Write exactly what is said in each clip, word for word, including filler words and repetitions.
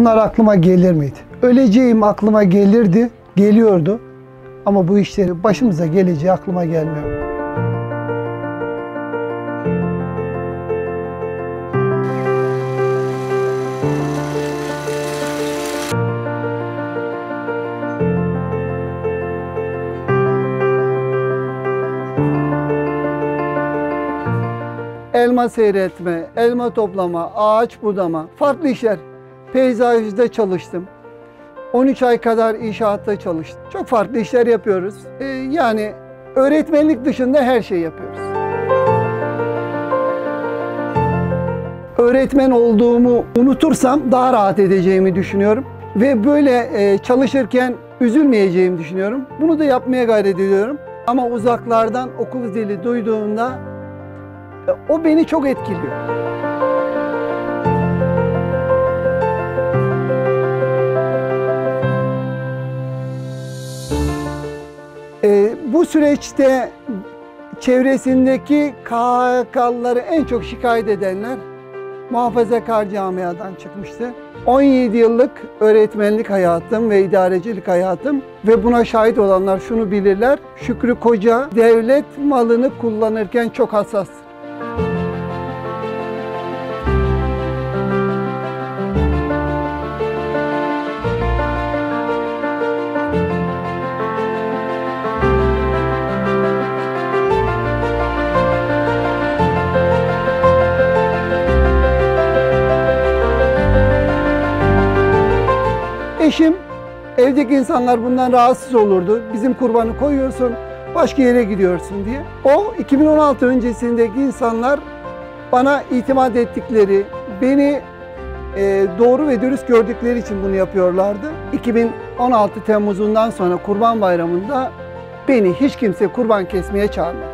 bunlar aklıma gelir miydi? Öleceğim aklıma gelirdi, geliyordu. Ama bu işleri başımıza geleceği aklıma gelmiyor. Elma seyretme, elma toplama, ağaç budama, farklı işler. Peyzajda çalıştım. on üç ay kadar inşaatta çalıştım. Çok farklı işler yapıyoruz. Ee, yani öğretmenlik dışında her şeyi yapıyoruz. Öğretmen olduğumu unutursam daha rahat edeceğimi düşünüyorum. Ve böyle e, çalışırken üzülmeyeceğimi düşünüyorum. Bunu da yapmaya gayret ediyorum. Ama uzaklardan okul zili duyduğumda o beni çok etkiliyor. Ee, bu süreçte çevresindeki K H K'lıları en çok şikayet edenler Muhafazakar Camia'dan çıkmıştı. on yedi yıllık öğretmenlik hayatım ve idarecilik hayatım ve buna şahit olanlar şunu bilirler. Şükrü Koca devlet malını kullanırken çok hassastır. Eşim, evdeki insanlar bundan rahatsız olurdu. Bizim kurbanı koyuyorsun, başka yere gidiyorsun diye. O, iki bin on altı öncesindeki insanlar bana itimat ettikleri, beni e, doğru ve dürüst gördükleri için bunu yapıyorlardı. iki bin on altı Temmuz'undan sonra Kurban Bayramı'nda beni hiç kimse kurban kesmeye çağırmadı.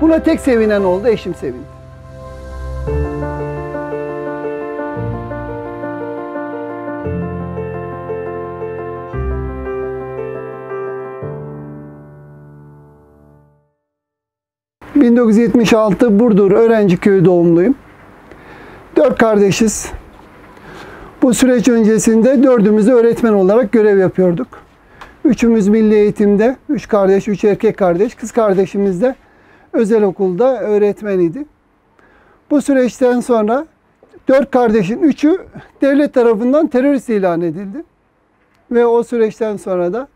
Buna tek sevinen oldu, eşim sevindi. bin dokuz yüz yetmiş altı Burdur Öğrenciköy'ü doğumluyum. Dört kardeşiz. Bu süreç öncesinde dördümüzü öğretmen olarak görev yapıyorduk. Üçümüz milli eğitimde, üç kardeş, üç erkek kardeş, kız kardeşimiz de özel okulda öğretmen idi. Bu süreçten sonra dört kardeşin üçü devlet tarafından terörist ilan edildi. Ve o süreçten sonra da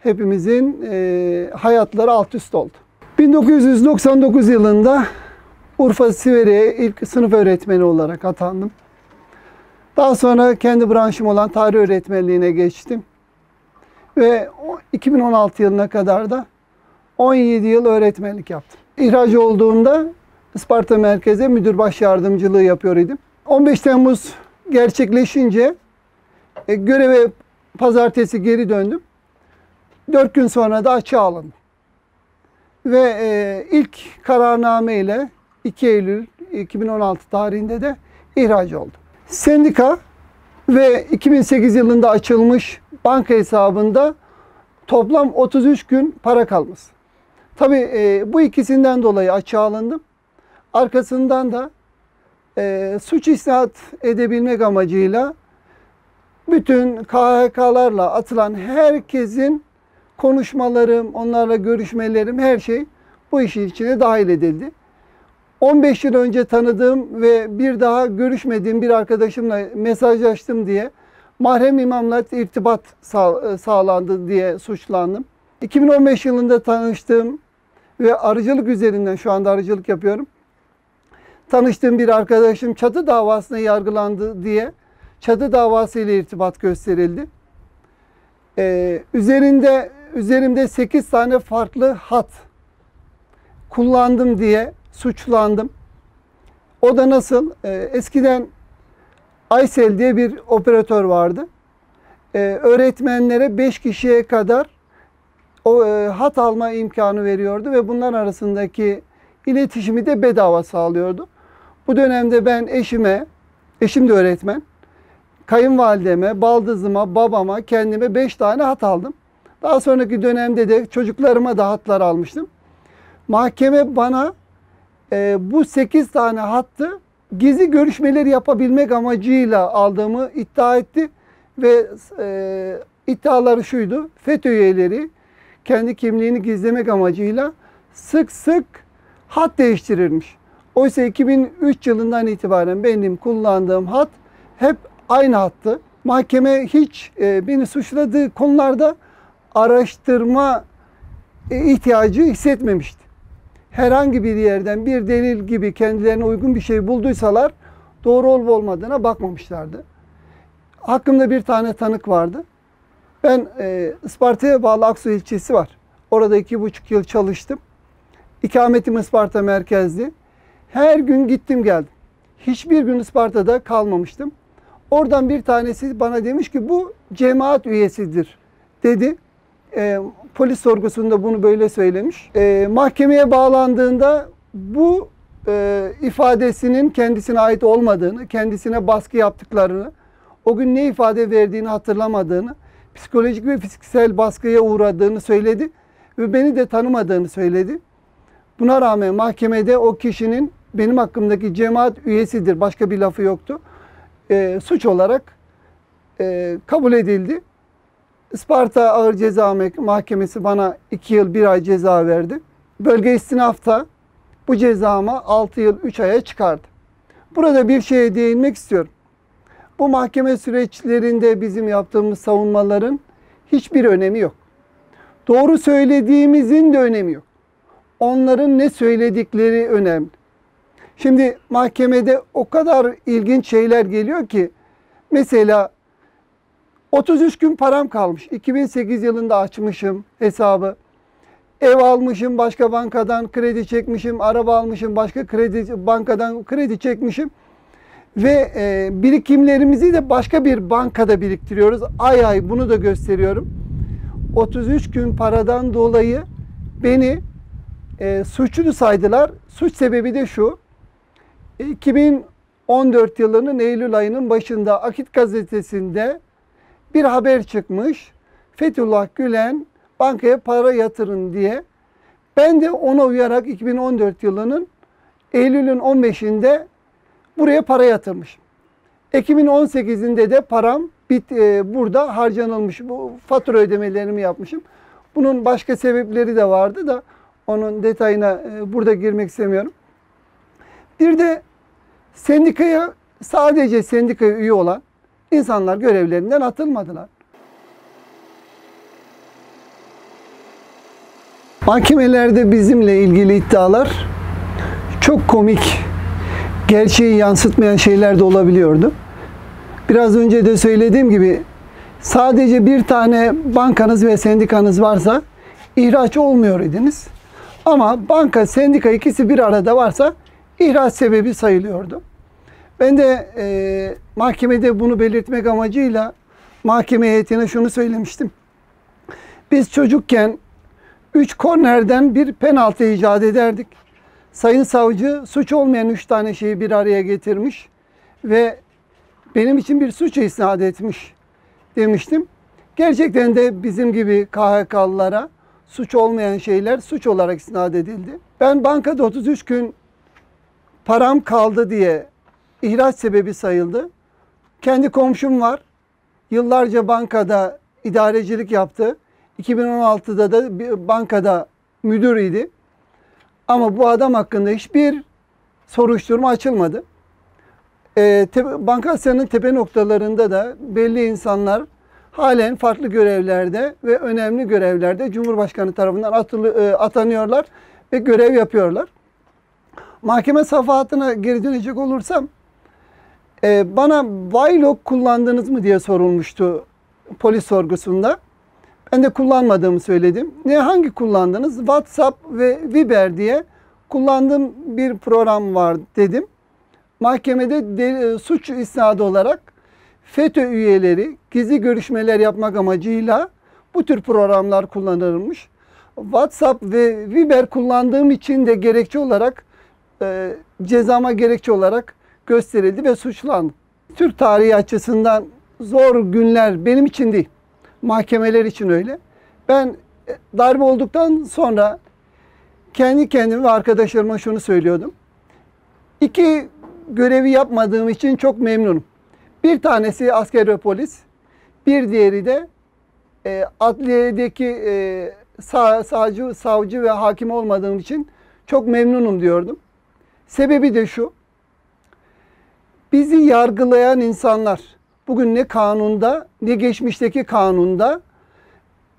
hepimizin e, hayatları alt üst oldu. bin dokuz yüz doksan dokuz yılında Urfa Sivere'ye ilk sınıf öğretmeni olarak atandım. Daha sonra kendi branşım olan tarih öğretmenliğine geçtim. Ve iki bin on altı yılına kadar da on yedi yıl öğretmenlik yaptım. İhraç olduğumda Isparta merkeze müdür baş yardımcılığı yapıyor idim. on beş Temmuz gerçekleşince göreve pazartesi geri döndüm. dört gün sonra da açığa alındım. Ve e, ilk kararname ile iki Eylül iki bin on altı tarihinde de ihraç oldu. Sendika ve iki bin sekiz yılında açılmış banka hesabında toplam otuz üç gün para kalması. Tabii e, bu ikisinden dolayı açığa alındım. Arkasından da e, suç isnat edebilmek amacıyla bütün K H K'larla atılan herkesin konuşmalarım, onlarla görüşmelerim, her şey bu işin içine dahil edildi. on beş yıl önce tanıdığım ve bir daha görüşmediğim bir arkadaşımla mesajlaştım diye mahrem imamla irtibat sağ, sağlandı diye suçlandım. iki bin on beş yılında tanıştığım ve arıcılık üzerinden şu anda arıcılık yapıyorum. Tanıştığım bir arkadaşım çatı davasına yargılandı diye çatı davası ile irtibat gösterildi. Ee, üzerinde Üzerimde sekiz tane farklı hat kullandım diye suçlandım. O da nasıl? Ee, eskiden Aysel diye bir operatör vardı. Ee, öğretmenlere beş kişiye kadar o e, hat alma imkanı veriyordu ve bunların arasındaki iletişimi de bedava sağlıyordu. Bu dönemde ben eşime, eşim de öğretmen, kayınvalideme, baldızıma, babama, kendime beş tane hat aldım. Daha sonraki dönemde de çocuklarıma da hatlar almıştım. Mahkeme bana e, bu sekiz tane hattı gizli görüşmeleri yapabilmek amacıyla aldığımı iddia etti. ve e, iddiaları şuydu: FETÖ üyeleri kendi kimliğini gizlemek amacıyla sık sık hat değiştirirmiş. Oysa iki bin üç yılından itibaren benim kullandığım hat hep aynı hattı. Mahkeme hiç e, beni suçladığı konularda araştırma e, ihtiyacı hissetmemişti. Herhangi bir yerden bir delil gibi kendilerine uygun bir şey bulduysalar doğru olup olmadığına bakmamışlardı. Hakkımda bir tane tanık vardı. Ben e, Isparta'ya bağlı Aksu ilçesi var. Orada iki buçuk yıl çalıştım. İkametim Isparta merkezli. Her gün gittim geldim. Hiçbir gün Isparta'da kalmamıştım. Oradan bir tanesi bana demiş ki bu cemaat üyesidir dedi. E, polis sorgusunda bunu böyle söylemiş. E, mahkemeye bağlandığında bu e, ifadesinin kendisine ait olmadığını, kendisine baskı yaptıklarını, o gün ne ifade verdiğini hatırlamadığını, psikolojik ve fiziksel baskıya uğradığını söyledi ve beni de tanımadığını söyledi. Buna rağmen mahkemede o kişinin benim hakkımdaki cemaat üyesidir, başka bir lafı yoktu, E, suç olarak e, kabul edildi. Isparta Ağır Ceza Mahkemesi bana iki yıl bir ay ceza verdi. Bölge istinafta bu cezama altı yıl üç aya çıkardı. Burada bir şeye değinmek istiyorum. Bu mahkeme süreçlerinde bizim yaptığımız savunmaların hiçbir önemi yok. Doğru söylediğimizin de önemi yok. Onların ne söyledikleri önemli. Şimdi mahkemede o kadar ilginç şeyler geliyor ki, mesela otuz üç gün param kalmış. iki bin sekiz yılında açmışım hesabı. Ev almışım başka bankadan kredi çekmişim. Araba almışım başka kredi, bankadan kredi çekmişim. Ve e, birikimlerimizi de başka bir bankada biriktiriyoruz. Ay ay bunu da gösteriyorum. otuz üç gün paradan dolayı beni e, suçlu saydılar. Suç sebebi de şu: iki bin on dört yılının Eylül ayının başında Akit gazetesinde bir haber çıkmış. Fethullah Gülen bankaya para yatırın diye. Ben de ona uyarak iki bin on dört yılının Eylül'ün on beşinde buraya para yatırmışım. iki bin on sekizinde de param bit, e, burada harcanılmış. Bu fatura ödemelerimi yapmışım. Bunun başka sebepleri de vardı da onun detayına e, burada girmek istemiyorum. Bir de sendikaya, sadece sendikaya üye olan İnsanlar görevlerinden atılmadılar. Mahkemelerde bizimle ilgili iddialar çok komik, gerçeği yansıtmayan şeyler de olabiliyordu. Biraz önce de söylediğim gibi sadece bir tane bankanız ve sendikanız varsa ihraç olmuyor idiniz. Ama banka, sendika ikisi bir arada varsa ihraç sebebi sayılıyordu. Ben de e, mahkemede bunu belirtmek amacıyla mahkeme heyetine şunu söylemiştim. Biz çocukken üç kornerden bir penaltı icat ederdik. Sayın savcı suç olmayan üç tane şeyi bir araya getirmiş ve benim için bir suça isnat etmiş demiştim. Gerçekten de bizim gibi K H K'lılara suç olmayan şeyler suç olarak isnat edildi. Ben bankada otuz üç gün param kaldı diye İhraç sebebi sayıldı. Kendi komşum var. Yıllarca bankada idarecilik yaptı. iki bin on altıda da bir bankada müdürüydü. Ama bu adam hakkında hiçbir soruşturma açılmadı. E, Bankasya'nın tepe noktalarında da belli insanlar halen farklı görevlerde ve önemli görevlerde Cumhurbaşkanı tarafından atıl, atanıyorlar ve görev yapıyorlar. Mahkeme safhatına geri dönecek olursam, bana Vailok kullandınız mı diye sorulmuştu polis sorgusunda. Ben de kullanmadığımı söyledim. Ne, hangi kullandınız? WhatsApp ve Viber diye kullandığım bir program var dedim. Mahkemede de, suç isnadı olarak FETÖ üyeleri gizli görüşmeler yapmak amacıyla bu tür programlar kullanılmış. WhatsApp ve Viber kullandığım için de gerekçe olarak e, cezama gerekçe olarak gösterildi ve suçlandı. Türk tarihi açısından zor günler benim için değil, mahkemeler için öyle. Ben darbe olduktan sonra kendi kendime ve arkadaşlarıma şunu söylüyordum: İki görevi yapmadığım için çok memnunum. Bir tanesi asker ve polis, Bir diğeri de e, adliyedeki e, sağ, sağcı, savcı ve hakim olmadığım için çok memnunum diyordum. Sebebi de şu: bizi yargılayan insanlar bugün ne kanunda ne geçmişteki kanunda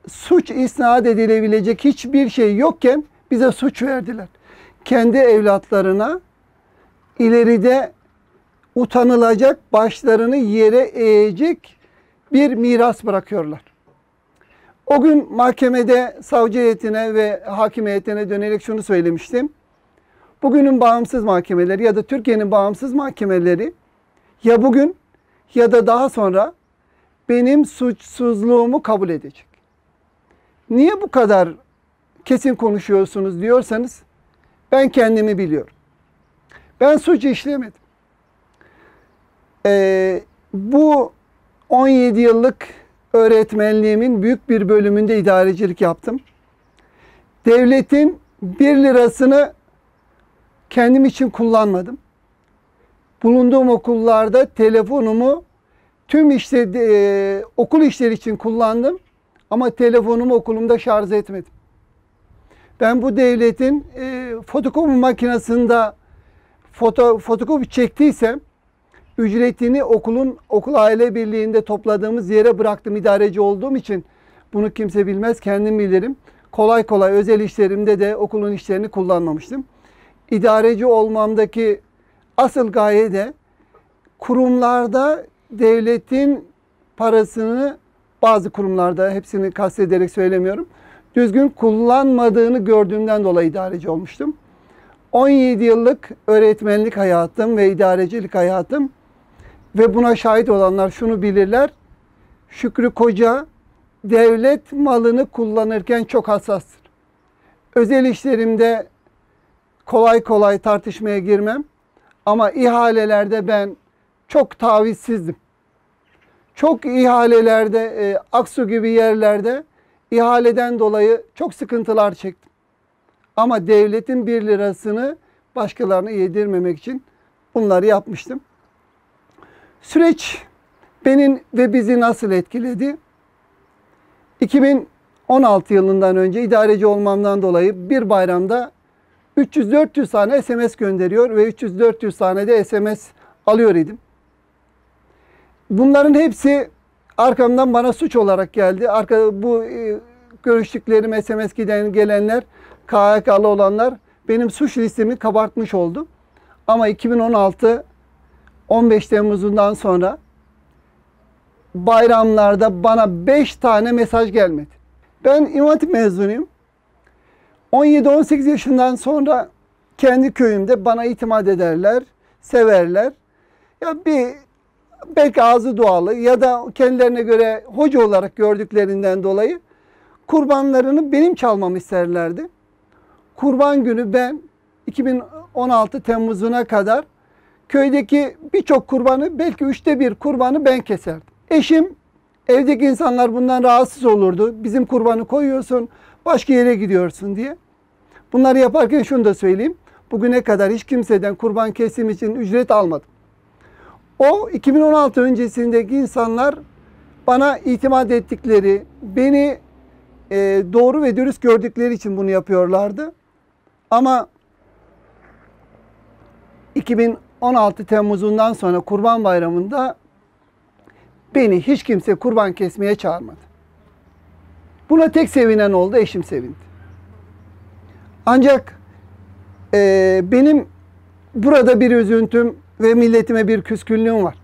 suç isnat edilebilecek hiçbir şey yokken bize suç verdiler. Kendi evlatlarına ileride utanılacak, başlarını yere eğecek bir miras bırakıyorlar. O gün mahkemede savcı heyetine ve hakim heyetine dönerek şunu söylemiştim. Bugünün bağımsız mahkemeleri ya da Türkiye'nin bağımsız mahkemeleri ya bugün ya da daha sonra benim suçsuzluğumu kabul edecek. Niye bu kadar kesin konuşuyorsunuz diyorsanız, ben kendimi biliyorum. Ben suç işlemedim. Ee, bu on yedi yıllık öğretmenliğimin büyük bir bölümünde idarecilik yaptım. Devletin bir lirasını kendim için kullanmadım. Bulunduğum okullarda telefonumu tüm işte, e, okul işleri için kullandım. Ama telefonumu okulumda şarj etmedim. Ben bu devletin e, fotokopi makinesinde foto, fotokopi çektiysem ücretini okulun okul aile birliğinde topladığımız yere bıraktım. İdareci olduğum için bunu kimse bilmez, kendim bilirim. Kolay kolay özel işlerimde de okulun işlerini kullanmamıştım. İdareci olmamdaki asıl gaye de kurumlarda devletin parasını, bazı kurumlarda, hepsini kastederek söylemiyorum, düzgün kullanmadığını gördüğümden dolayı idareci olmuştum. on yedi yıllık öğretmenlik hayatım ve idarecilik hayatım ve buna şahit olanlar şunu bilirler: Şükrü Koca devlet malını kullanırken çok hassastır. Özel işlerimde kolay kolay tartışmaya girmem ama ihalelerde ben çok tavizsizdim. Çok ihalelerde, e, Aksu gibi yerlerde ihaleden dolayı çok sıkıntılar çektim. Ama devletin bir lirasını başkalarına yedirmemek için bunları yapmıştım. Süreç beni ve bizi nasıl etkiledi? iki bin on altı yılından önce idareci olmamdan dolayı bir bayramda üç yüz dört yüz tane S M S gönderiyor ve üç yüz dört yüz tane de S M S alıyor idim. Bunların hepsi arkamdan bana suç olarak geldi. Arka, bu e, görüştüklerim, S M S giden gelenler, K H K'lı olanlar benim suç listemi kabartmış oldu. Ama iki bin on altı on beş Temmuz'undan sonra bayramlarda bana beş tane mesaj gelmedi. Ben İmam Hatip mezunuyum. on yedi on sekiz yaşından sonra kendi köyümde bana itimat ederler, severler. Ya bir belki ağzı dualı ya da kendilerine göre hoca olarak gördüklerinden dolayı kurbanlarını benim çalmamı isterlerdi. Kurban günü ben iki bin on altı Temmuz'una kadar köydeki birçok kurbanı, belki üçte bir kurbanı ben keserdim. Eşim, evdeki insanlar bundan rahatsız olurdu. Bizim kurbanı koyuyorsun, başka yere gidiyorsun diye. Bunları yaparken şunu da söyleyeyim: bugüne kadar hiç kimseden kurban kesim için ücret almadım. O iki bin on altı öncesindeki insanlar bana itimat ettikleri, beni e, doğru ve dürüst gördükleri için bunu yapıyorlardı. Ama iki bin on altı Temmuz'undan sonra Kurban Bayramı'nda beni hiç kimse kurban kesmeye çağırmadı. Buna tek sevinen oldu, eşim sevindi. Ancak e, benim burada bir üzüntüm ve milletime bir küskünlüğüm var.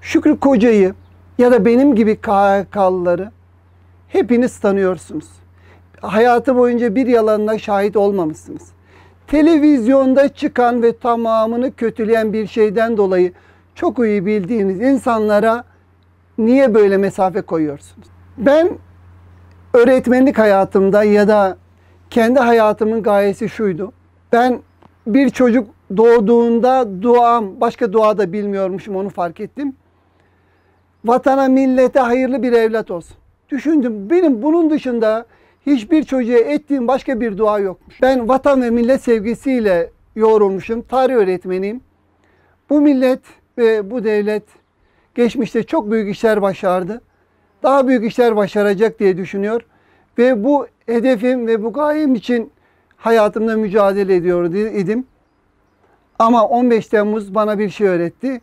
Şükrü Koca'yı ya da benim gibi K H K'lıları hepiniz tanıyorsunuz. Hayatı boyunca bir yalanına şahit olmamışsınız. Televizyonda çıkan ve tamamını kötüleyen bir şeyden dolayı çok iyi bildiğiniz insanlara niye böyle mesafe koyuyorsunuz? Ben öğretmenlik hayatımda ya da kendi hayatımın gayesi şuydu: ben bir çocuk doğduğunda duam, başka dua da bilmiyormuşum, onu fark ettim. Vatana, millete hayırlı bir evlat olsun. Düşündüm, benim bunun dışında hiçbir çocuğa ettiğim başka bir dua yokmuş. Ben vatan ve millet sevgisiyle yoğrulmuşum, tarih öğretmeniyim. Bu millet ve bu devlet geçmişte çok büyük işler başardı. Daha büyük işler başaracak diye düşünüyor. Ve bu hedefim ve bu gayem için hayatımda mücadele ediyor idim. Ama on beş Temmuz bana bir şey öğretti.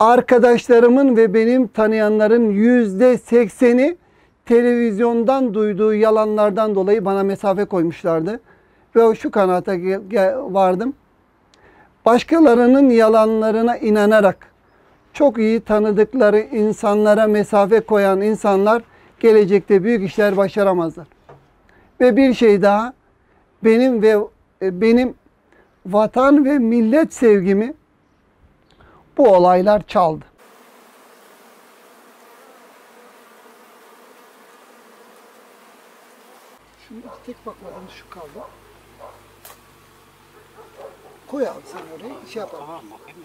Arkadaşlarımın ve benim tanıyanların yüzde sekseni televizyondan duyduğu yalanlardan dolayı bana mesafe koymuşlardı. Ve şu kanaata vardım. Başkalarının yalanlarına inanarak çok iyi tanıdıkları insanlara mesafe koyan insanlar gelecekte büyük işler başaramazlar. Ve bir şey daha, benim ve benim vatan ve millet sevgimi bu olaylar çaldı. Şimdi tek bakmadan şu kaldı. Koy abi sen oraya, şey yapalım. Tamam, bakayım.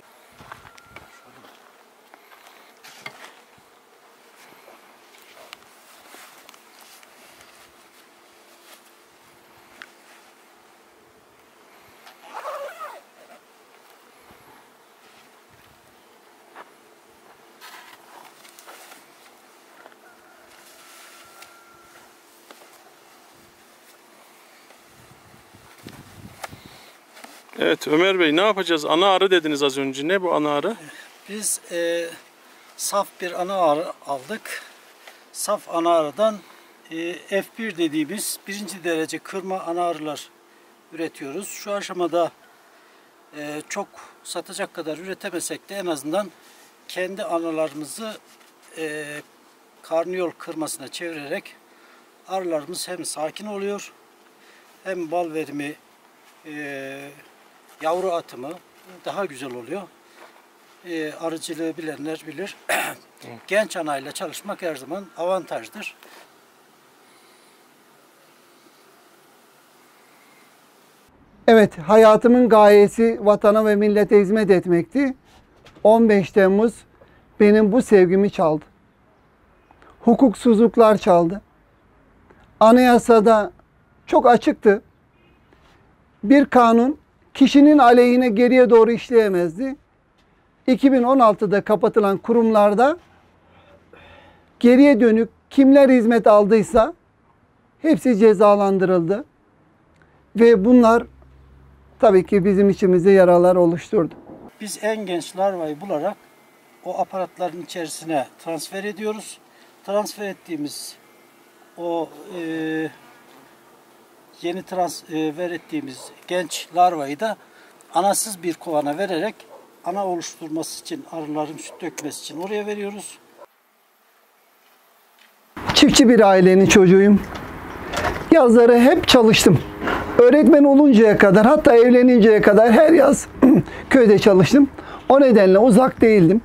Evet Ömer Bey, ne yapacağız? Ana arı dediniz az önce. Ne bu ana arı? Biz e, saf bir ana arı aldık. Saf ana arıdan e, F bir dediğimiz birinci derece kırma ana arılar üretiyoruz. Şu aşamada e, çok satacak kadar üretemesek de en azından kendi analarımızı e, karnıyol kırmasına çevirerek arılarımız hem sakin oluyor hem bal verimi e, yavru atımı daha güzel oluyor. E, arıcılığı bilenler bilir. Genç anayla çalışmak her zaman avantajdır. Evet, hayatımın gayesi vatana ve millete hizmet etmekti. on beş Temmuz benim bu sevgimi çaldı. Hukuksuzluklar çaldı. Anayasada çok açıktı. Bir kanun kişinin aleyhine geriye doğru işleyemezdi. iki bin on altıda kapatılan kurumlarda geriye dönük kimler hizmet aldıysa hepsi cezalandırıldı. Ve bunlar tabii ki bizim içimizde yaralar oluşturdu. Biz en genç larvayı bularak o aparatların içerisine transfer ediyoruz. Transfer ettiğimiz o e Yeni transfer ettiğimiz genç larvayı da anasız bir kovana vererek ana oluşturması için, arıların süt dökmesi için oraya veriyoruz. Çiftçi bir ailenin çocuğuyum. Yazları hep çalıştım. Öğretmen oluncaya kadar, hatta evleninceye kadar her yaz köyde çalıştım. O nedenle uzak değildim.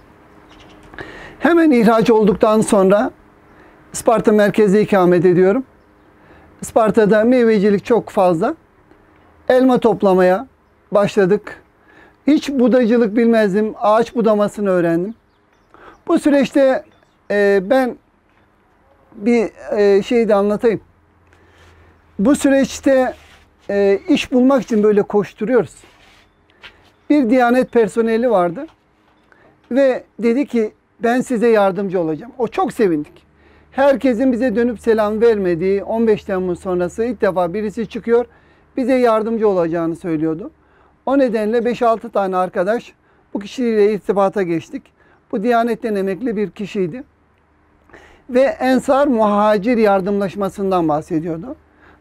Hemen ihraç olduktan sonra Isparta merkezde ikamet ediyorum. Isparta'da meyvecilik çok fazla. Elma toplamaya başladık. Hiç budacılık bilmezdim. Ağaç budamasını öğrendim. Bu süreçte e, ben bir e, şey de anlatayım. Bu süreçte e, iş bulmak için böyle koşturuyoruz. Bir Diyanet personeli vardı. Ve dedi ki ben size yardımcı olacağım. O çok sevindik. Herkesin bize dönüp selam vermediği on beş Temmuz sonrası ilk defa birisi çıkıyor, bize yardımcı olacağını söylüyordu. O nedenle beş altı tane arkadaş bu kişiyle irtibata geçtik. Bu Diyanet'ten emekli bir kişiydi. Ve Ensar muhacir yardımlaşmasından bahsediyordu.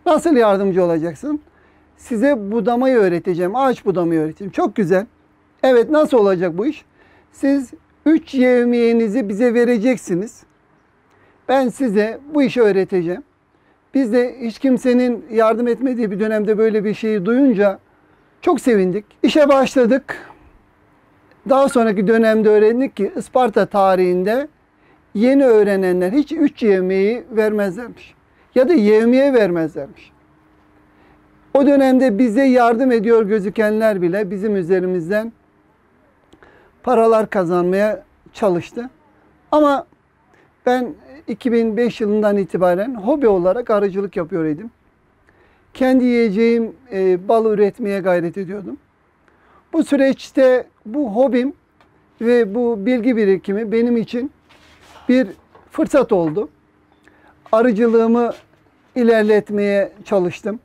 Nasıl yardımcı olacaksın? Size budamayı öğreteceğim, ağaç budamayı öğreteceğim. Çok güzel. Evet, nasıl olacak bu iş? Siz üç yevmiyenizi bize vereceksiniz. Ben size bu işi öğreteceğim. Biz de hiç kimsenin yardım etmediği bir dönemde böyle bir şeyi duyunca çok sevindik. İşe başladık. Daha sonraki dönemde öğrendik ki Isparta tarihinde yeni öğrenenler hiç üç yevmiyeyi vermezlermiş. Ya da yevmiye vermezlermiş. O dönemde bize yardım ediyor gözükenler bile bizim üzerimizden paralar kazanmaya çalıştı. Ama ben iki bin beş yılından itibaren hobi olarak arıcılık yapıyor idim. Kendi yiyeceğim e, bal üretmeye gayret ediyordum. Bu süreçte bu hobim ve bu bilgi birikimi benim için bir fırsat oldu. Arıcılığımı ilerletmeye çalıştım.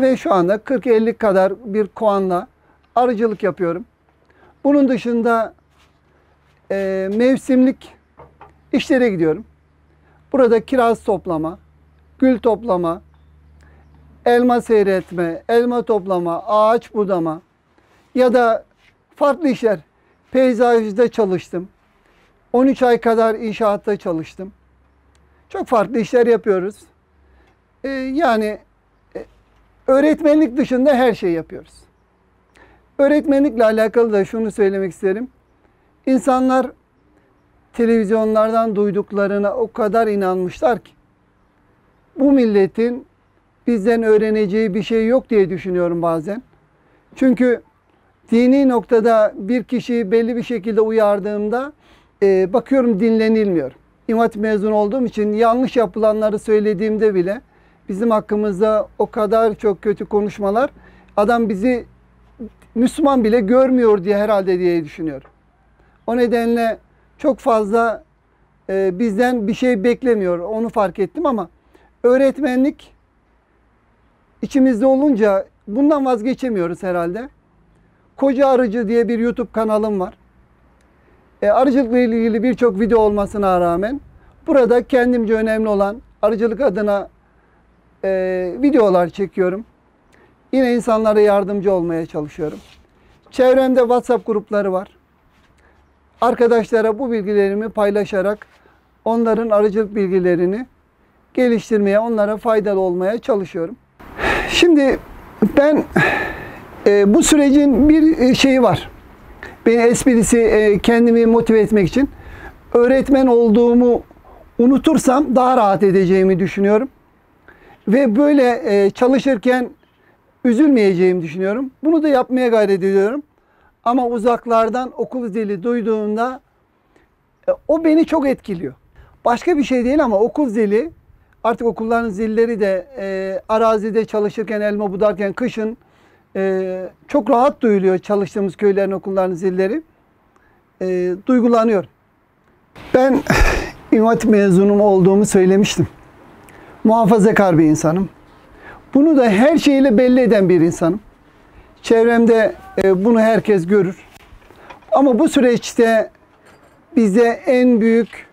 Ve şu anda kırk elli kadar bir koanla arıcılık yapıyorum. Bunun dışında e, mevsimlik işlere gidiyorum. Burada kiraz toplama, gül toplama, elma seyretme, elma toplama, ağaç budama ya da farklı işler. Peyzajda çalıştım. on üç ay kadar inşaatta çalıştım. Çok farklı işler yapıyoruz. Ee, yani öğretmenlik dışında her şeyi yapıyoruz. Öğretmenlikle alakalı da şunu söylemek isterim. İnsanlar televizyonlardan duyduklarına o kadar inanmışlar ki bu milletin bizden öğreneceği bir şey yok diye düşünüyorum bazen. Çünkü dini noktada bir kişiyi belli bir şekilde uyardığımda e, bakıyorum dinlenilmiyor. İmam Hatip mezunu olduğum için yanlış yapılanları söylediğimde bile bizim hakkımızda o kadar çok kötü konuşmalar, adam bizi Müslüman bile görmüyor diye herhalde diye düşünüyorum. O nedenle çok fazla e, bizden bir şey beklemiyor. Onu fark ettim ama öğretmenlik içimizde olunca bundan vazgeçemiyoruz herhalde. Koca Arıcı diye bir YouTube kanalım var. E, arıcılıkla ilgili birçok video olmasına rağmen burada kendimce önemli olan arıcılık adına e, videolar çekiyorum. Yine insanlara yardımcı olmaya çalışıyorum. Çevremde WhatsApp grupları var. Arkadaşlara bu bilgilerimi paylaşarak onların arıcılık bilgilerini geliştirmeye, onlara faydalı olmaya çalışıyorum. Şimdi ben e, bu sürecin bir şeyi var. Beni esprisi e, kendimi motive etmek için öğretmen olduğumu unutursam daha rahat edeceğimi düşünüyorum. Ve böyle e, çalışırken üzülmeyeceğimi düşünüyorum. Bunu da yapmaya gayret ediyorum. Ama uzaklardan okul zili duyduğunda e, o beni çok etkiliyor. Başka bir şey değil ama okul zili, artık okulların zilleri de e, arazide çalışırken, elma budarken kışın e, çok rahat duyuluyor çalıştığımız köylerin okulların zilleri. E, duygulanıyorum. Ben İmam Hatip mezunum olduğumu söylemiştim. Muhafazakar bir insanım. Bunu da her şeyle belli eden bir insanım. Çevremde e, bunu herkes görür. Ama bu süreçte bize en büyük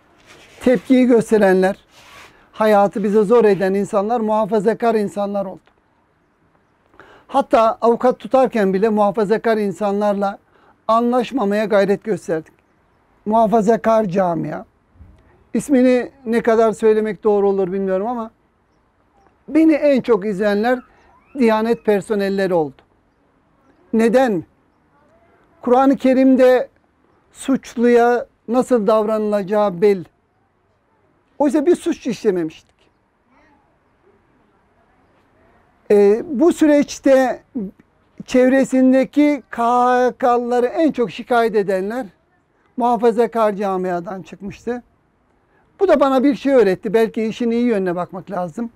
tepkiyi gösterenler, hayatı bize zor eden insanlar, muhafazakar insanlar oldu. Hatta avukat tutarken bile muhafazakar insanlarla anlaşmamaya gayret gösterdik. Muhafazakar camia. İsmini ne kadar söylemek doğru olur bilmiyorum ama beni en çok izleyenler Diyanet personelleri oldu. Neden? Kur'an-ı Kerim'de suçluya nasıl davranılacağı belli. Oysa bir suç işlememiştik. Ee, bu süreçte çevresindeki K H K'lıları en çok şikayet edenler muhafazakar camiadan çıkmıştı. Bu da bana bir şey öğretti. Belki işin iyi yönüne bakmak lazım.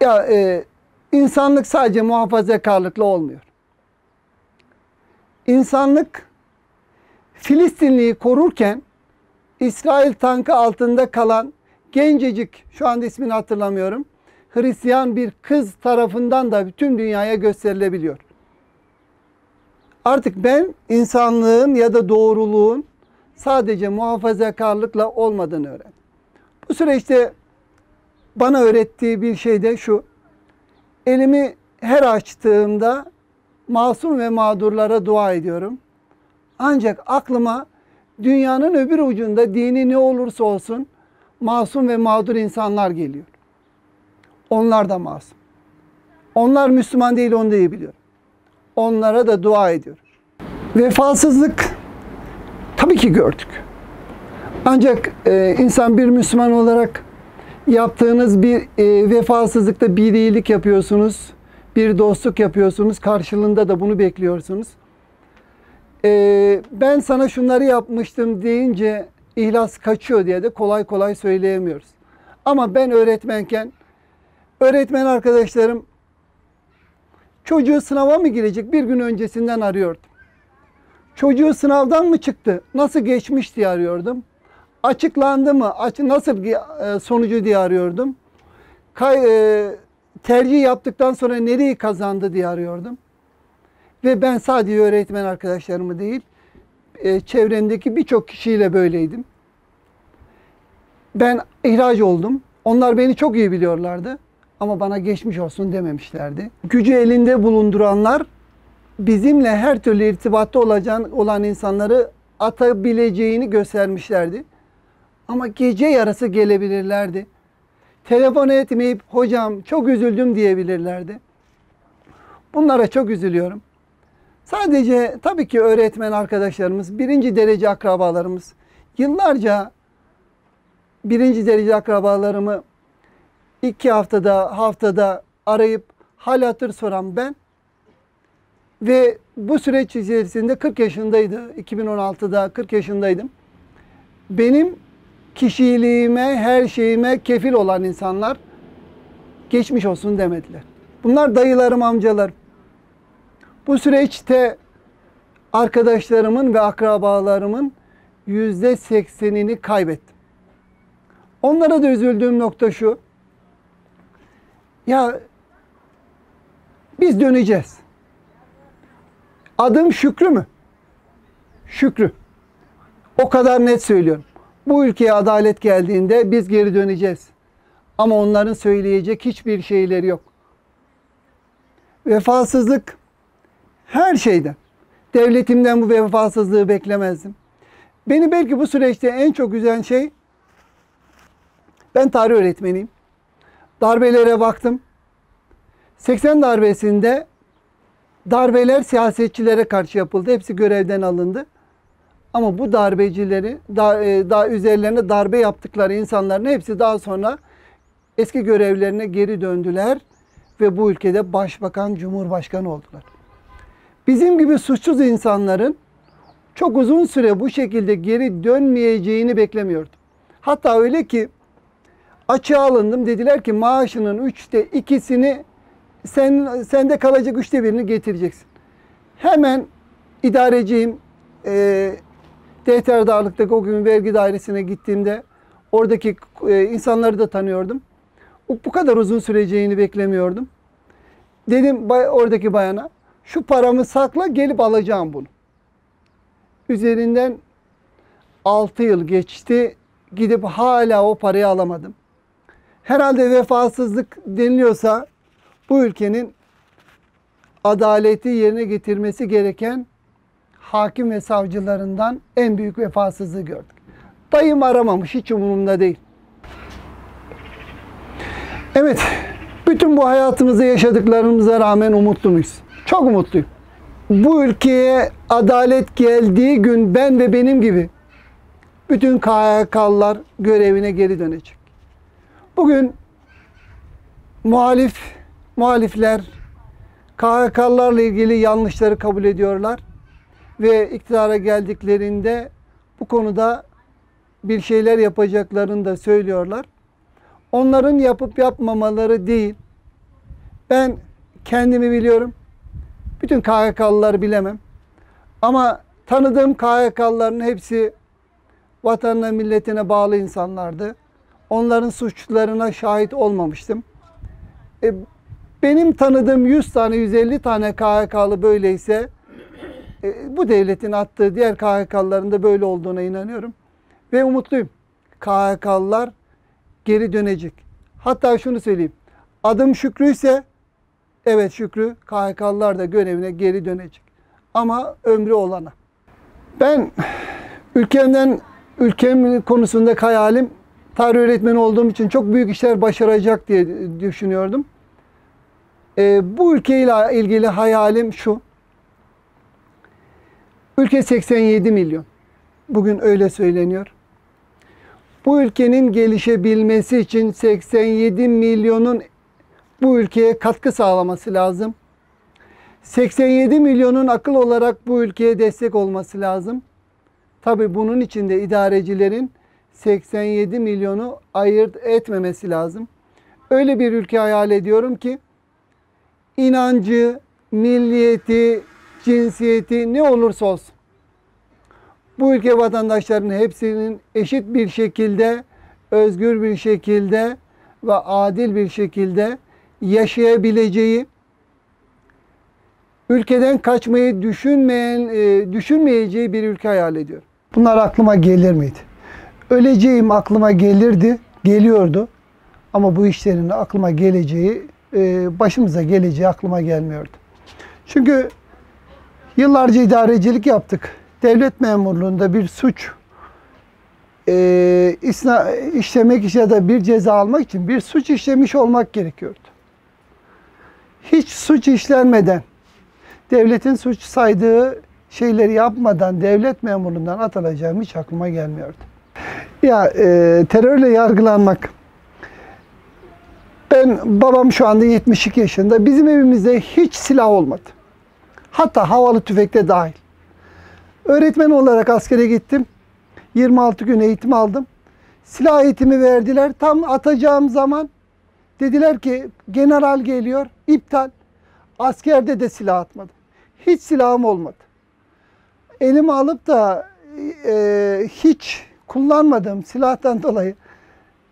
Ya e, insanlık sadece muhafazakarlıkla olmuyor. İnsanlık Filistinli'yi korurken İsrail tankı altında kalan gencecik, şu anda ismini hatırlamıyorum, Hristiyan bir kız tarafından da bütün dünyaya gösterilebiliyor. Artık ben insanlığın ya da doğruluğun sadece muhafazakarlıkla olmadığını öğrendim. Bu süreçte bana öğrettiği bir şey de şu: elimi her açtığımda masum ve mağdurlara dua ediyorum. Ancak aklıma dünyanın öbür ucunda dini ne olursa olsun masum ve mağdur insanlar geliyor. Onlar da masum. Onlar Müslüman değil, onu da iyi biliyor. Onlara da dua ediyor. Vefasızlık tabii ki gördük. Ancak e, insan bir Müslüman olarak yaptığınız bir e, vefasızlıkta bir iyilik yapıyorsunuz, bir dostluk yapıyorsunuz, karşılığında da bunu bekliyorsunuz. Ee, ben sana şunları yapmıştım deyince ihlas kaçıyor diye de kolay kolay söyleyemiyoruz. Ama ben öğretmenken, öğretmen arkadaşlarım çocuğu sınava mı girecek bir gün öncesinden arıyordum. Çocuğu sınavdan mı çıktı? Nasıl geçmiş diye arıyordum. Açıklandı mı? Nasıl sonucu diye arıyordum. Kay e tercih yaptıktan sonra nereyi kazandı diye arıyordum. Ve ben sadece öğretmen arkadaşlarımı değil, e çevremdeki birçok kişiyle böyleydim. Ben ihraç oldum. Onlar beni çok iyi biliyorlardı. Ama bana geçmiş olsun dememişlerdi. Gücü elinde bulunduranlar bizimle her türlü irtibatta olan insanları atabileceğini göstermişlerdi. Ama gece yarısı gelebilirlerdi. Telefon etmeyip hocam çok üzüldüm diyebilirlerdi. Bunlara çok üzülüyorum. Sadece tabii ki öğretmen arkadaşlarımız, birinci derece akrabalarımız, yıllarca birinci derece akrabalarımı iki haftada, haftada arayıp hal hatır soran ben ve bu süreç içerisinde kırk yaşındaydı. iki bin on altıda kırk yaşındaydım. Benim kişiliğime, her şeyime kefil olan insanlar geçmiş olsun demediler. Bunlar dayılarım, amcalarım. Bu süreçte arkadaşlarımın ve akrabalarımın yüzde seksenini kaybettim. Onlara da üzüldüğüm nokta şu. Ya biz döneceğiz. Adım Şükrü mü? Şükrü. O kadar net söylüyorum. Bu ülkeye adalet geldiğinde biz geri döneceğiz. Ama onların söyleyecek hiçbir şeyleri yok. Vefasızlık her şeyden. Devletimden bu vefasızlığı beklemezdim. Beni belki bu süreçte en çok üzen şey, ben tarih öğretmeniyim. Darbelere baktım. seksen darbesinde darbeler siyasetçilere karşı yapıldı. Hepsi görevden alındı. Ama bu darbecileri, da, e, da, üzerlerine darbe yaptıkları insanların hepsi daha sonra eski görevlerine geri döndüler. Ve bu ülkede başbakan, cumhurbaşkanı oldular. Bizim gibi suçsuz insanların çok uzun süre bu şekilde geri dönmeyeceğini beklemiyordum. Hatta öyle ki açığa alındım. Dediler ki maaşının üçte ikisini sen, sende kalacak üçte birini getireceksin. Hemen idareciyim. E, Defterdağlık'taki o gün vergi dairesine gittiğimde oradaki e, insanları da tanıyordum. Bu kadar uzun süreceğini beklemiyordum. Dedim bay, oradaki bayana şu paramı sakla, gelip alacağım bunu. Üzerinden altı yıl geçti. Gidip hala o parayı alamadım. Herhalde vefasızlık deniliyorsa bu ülkenin adaleti yerine getirmesi gereken hakim ve savcılarından en büyük vefasızlığı gördük. Dayım aramamış, hiç umurumda değil. Evet, bütün bu hayatımızda yaşadıklarımıza rağmen umutlu muyuz? Çok umutluyum. Bu ülkeye adalet geldiği gün ben ve benim gibi bütün K H K'lılar görevine geri dönecek. Bugün muhalif, muhalifler K H K'larla ilgili yanlışları kabul ediyorlar. Ve iktidara geldiklerinde bu konuda bir şeyler yapacaklarını da söylüyorlar. Onların yapıp yapmamaları değil. Ben kendimi biliyorum. Bütün K H K'lıları bilemem. Ama tanıdığım K H K'lıların hepsi vatanına, milletine bağlı insanlardı. Onların suçlarına şahit olmamıştım. E, benim tanıdığım yüz tane, yüz elli tane K H K'lı böyleyse, e, bu devletin attığı diğer K H K'lıların da böyle olduğuna inanıyorum. Ve umutluyum. K H K'lılar geri dönecek. Hatta şunu söyleyeyim. Adım Şükrü ise, evet Şükrü, K H K'lılar da görevine geri dönecek. Ama ömrü olana. Ben ülkemden... Ülkem konusunda hayalim, tarih öğretmeni olduğum için çok büyük işler başaracak diye düşünüyordum. E, bu ülkeyle ilgili hayalim şu. Ülke seksen yedi milyon. Bugün öyle söyleniyor. Bu ülkenin gelişebilmesi için seksen yedi milyonun bu ülkeye katkı sağlaması lazım. seksen yedi milyonun akıl olarak bu ülkeye destek olması lazım. Tabii bunun için de idarecilerin seksen yedi milyonu ayırt etmemesi lazım. Öyle bir ülke hayal ediyorum ki inancı, milliyeti, cinsiyeti ne olursa olsun Bu ülke vatandaşlarının hepsinin eşit bir şekilde, özgür bir şekilde ve adil bir şekilde yaşayabileceği, ülkeden kaçmayı düşünmeyen, düşünmeyeceği bir ülke hayal ediyorum. Bunlar aklıma gelir miydi? Öleceğim aklıma gelirdi, geliyordu. Ama bu işlerin aklıma geleceği, başımıza geleceği aklıma gelmiyordu. Çünkü yıllarca idarecilik yaptık. Devlet memurluğunda bir suç e, işlemek için ya da bir ceza almak için bir suç işlemiş olmak gerekiyordu. Hiç suç işlenmeden, devletin suç saydığı şeyleri yapmadan devlet memurluğundan atılacağım hiç aklıma gelmiyordu. Ya e, terörle yargılanmak. Ben, babam şu anda yetmiş iki yaşında. Bizim evimizde hiç silah olmadı. Hatta havalı tüfekle dahil. Öğretmen olarak askere gittim. yirmi altı gün eğitim aldım. Silah eğitimi verdiler. Tam atacağım zaman dediler ki general geliyor, iptal. Askerde de silah atmadım. Hiç silahım olmadı. Elimi alıp da e, hiç kullanmadığım silahtan dolayı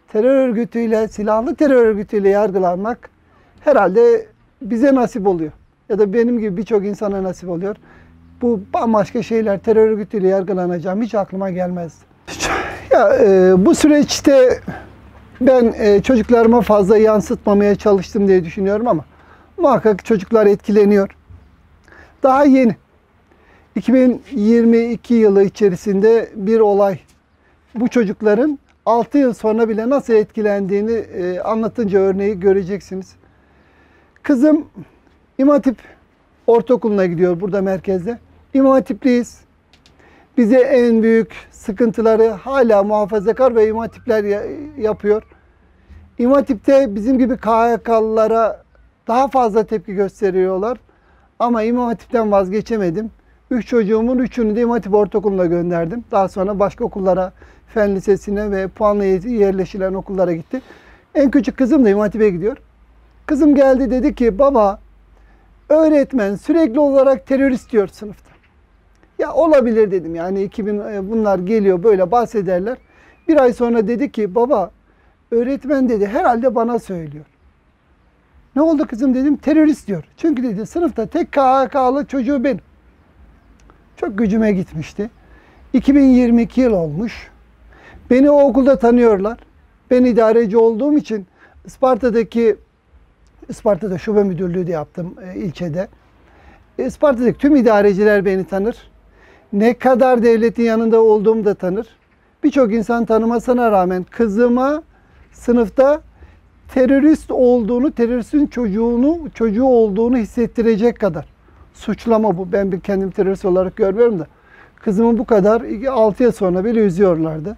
terör örgütüyle, silahlı terör örgütüyle yargılanmak herhalde bize nasip oluyor. Ya da benim gibi birçok insana nasip oluyor. Bu bambaşka şeyler, terör örgütüyle yargılanacağım hiç aklıma gelmezdi. Ya, e, bu süreçte ben e, çocuklarıma fazla yansıtmamaya çalıştım diye düşünüyorum ama muhakkak çocuklar etkileniyor. Daha yeni, iki bin yirmi iki yılı içerisinde bir olay, bu çocukların altı yıl sonra bile nasıl etkilendiğini e, anlatınca örneği göreceksiniz. Kızım İmam Hatip Ortaokulu'na gidiyor burada merkezde. İmam Hatipliyiz. Bize en büyük sıkıntıları hala muhafazakar ve İmam Hatipler yapıyor. İmam Hatip'te bizim gibi K H K'lılara daha fazla tepki gösteriyorlar. Ama İmam Hatip'ten vazgeçemedim. Üç çocuğumun üçünü de İmam Hatip Ortaokulu'na gönderdim. Daha sonra başka okullara, Fen Lisesi'ne ve puanla yerleşilen okullara gitti. En küçük kızım da İmam Hatip'e gidiyor. Kızım geldi dedi ki baba, öğretmen sürekli olarak terörist diyor sınıfta. Ya olabilir dedim yani iki bin bunlar geliyor böyle bahsederler. Bir ay sonra dedi ki baba öğretmen dedi herhalde bana söylüyor. Ne oldu kızım dedim terörist diyor. Çünkü dedi sınıfta tek K H K'lı çocuğu benim. Çok gücüme gitmişti. iki bin yirmi iki yıl olmuş. Beni o okulda tanıyorlar. Ben idareci olduğum için Isparta'daki Isparta'da şube müdürlüğü de yaptım e, ilçede. Isparta'daki tüm idareciler beni tanır. Ne kadar devletin yanında olduğumu da tanır. Birçok insan tanımasına rağmen kızıma sınıfta terörist olduğunu, teröristin çocuğunu, çocuğu olduğunu hissettirecek kadar. Suçlama bu. Ben bir kendim terörist olarak görmüyorum da. Kızımı bu kadar altı yıl sonra bile üzüyorlardı.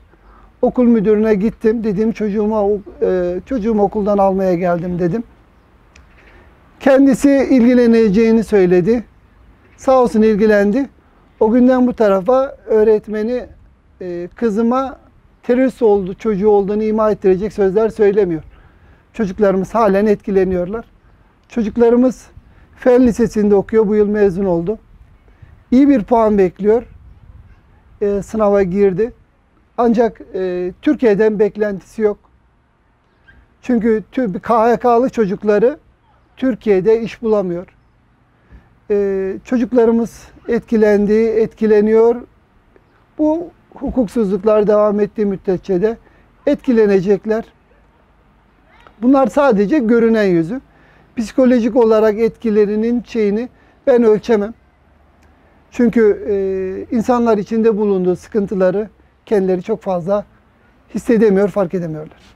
Okul müdürüne gittim. Dedim çocuğuma, e, çocuğumu okuldan almaya geldim dedim. Kendisi ilgileneceğini söyledi. Sağ olsun ilgilendi. O günden bu tarafa öğretmeni e, kızıma terörist oldu, çocuğu olduğunu ima ettirecek sözler söylemiyor. Çocuklarımız halen etkileniyorlar. Çocuklarımız Fen Lisesi'nde okuyor. Bu yıl mezun oldu. İyi bir puan bekliyor. E, sınava girdi. Ancak e, Türkiye'den beklentisi yok. Çünkü K H K'lı çocukları Türkiye'de iş bulamıyor. Ee, çocuklarımız etkilendi, etkileniyor. Bu hukuksuzluklar devam ettiği müddetçe de etkilenecekler. Bunlar sadece görünen yüzü. Psikolojik olarak etkilerinin şeyini ben ölçemem. Çünkü e, insanlar içinde bulunduğu sıkıntıları kendileri çok fazla hissedemiyor, fark edemiyorlar.